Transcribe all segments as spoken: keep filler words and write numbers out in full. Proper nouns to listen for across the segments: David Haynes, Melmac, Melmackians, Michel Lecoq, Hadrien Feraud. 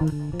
Thank you.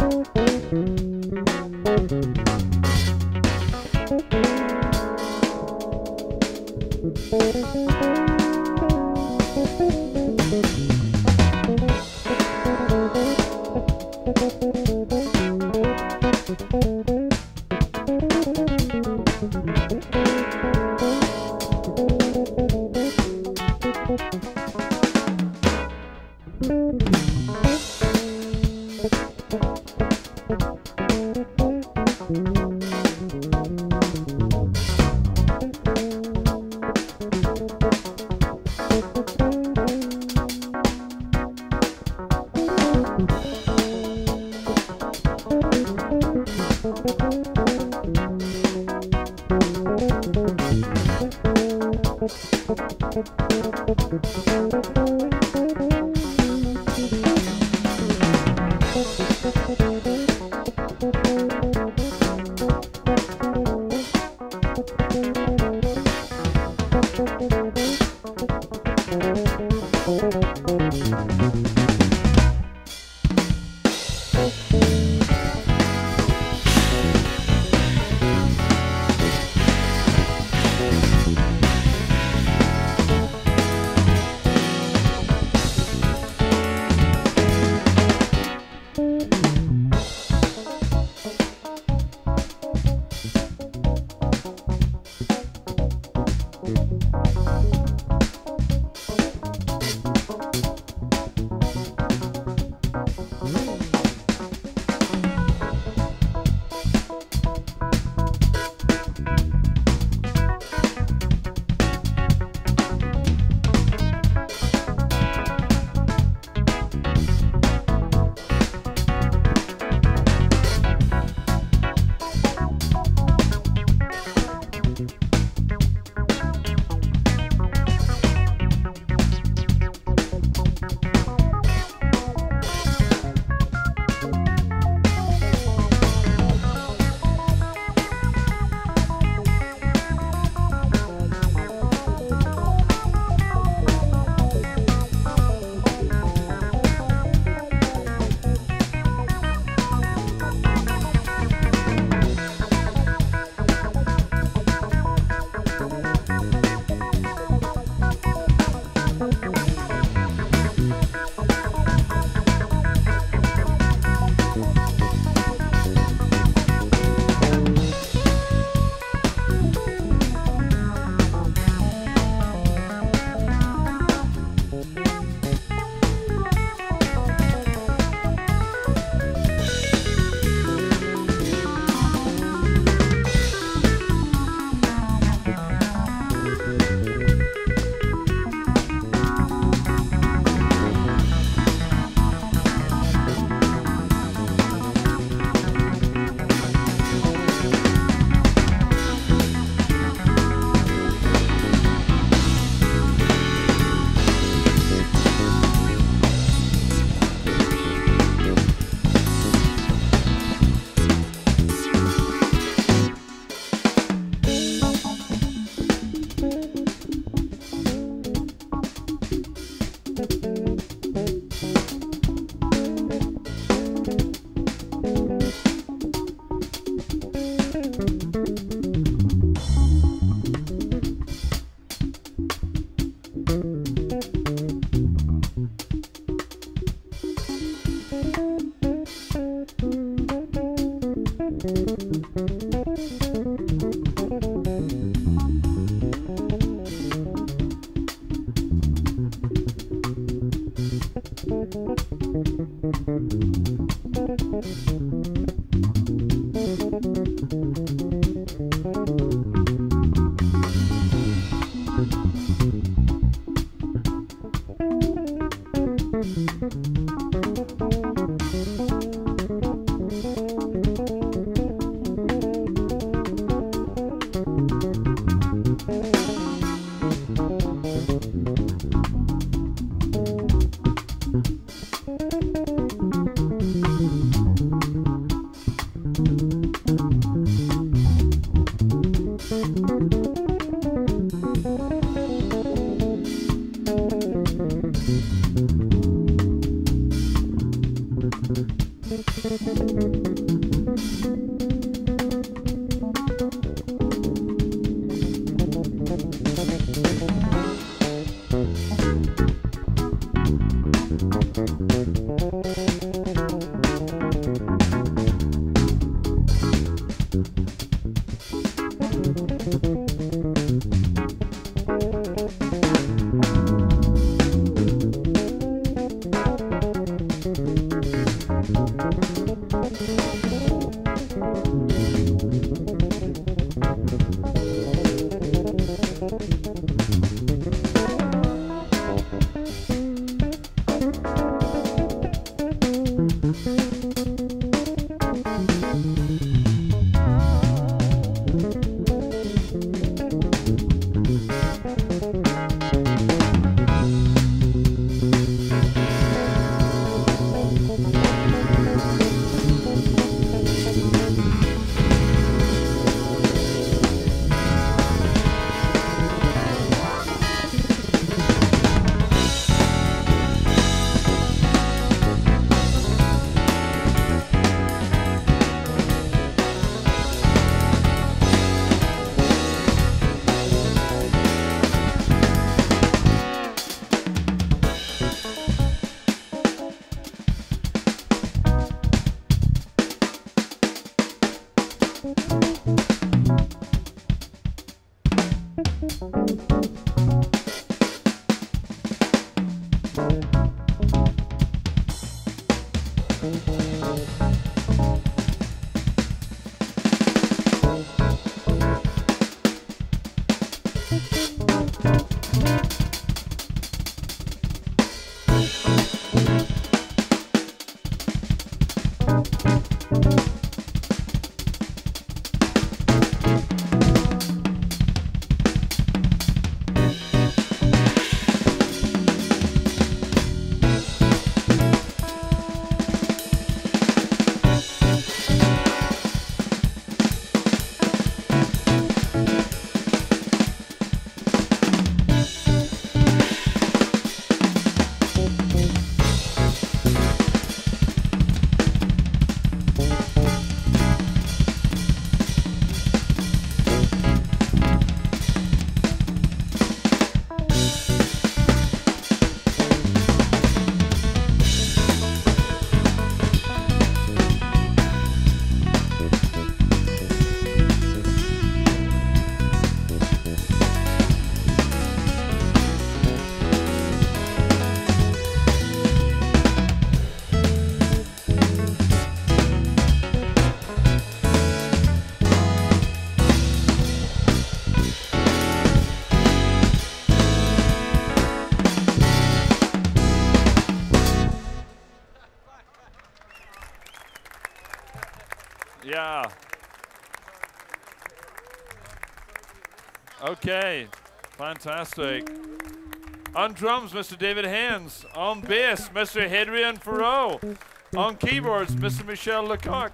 Yeah. Okay, fantastic. On drums, Mister David Haynes. On bass, Mister Hadrien Feraud. On keyboards, Mister Michel Lecoq.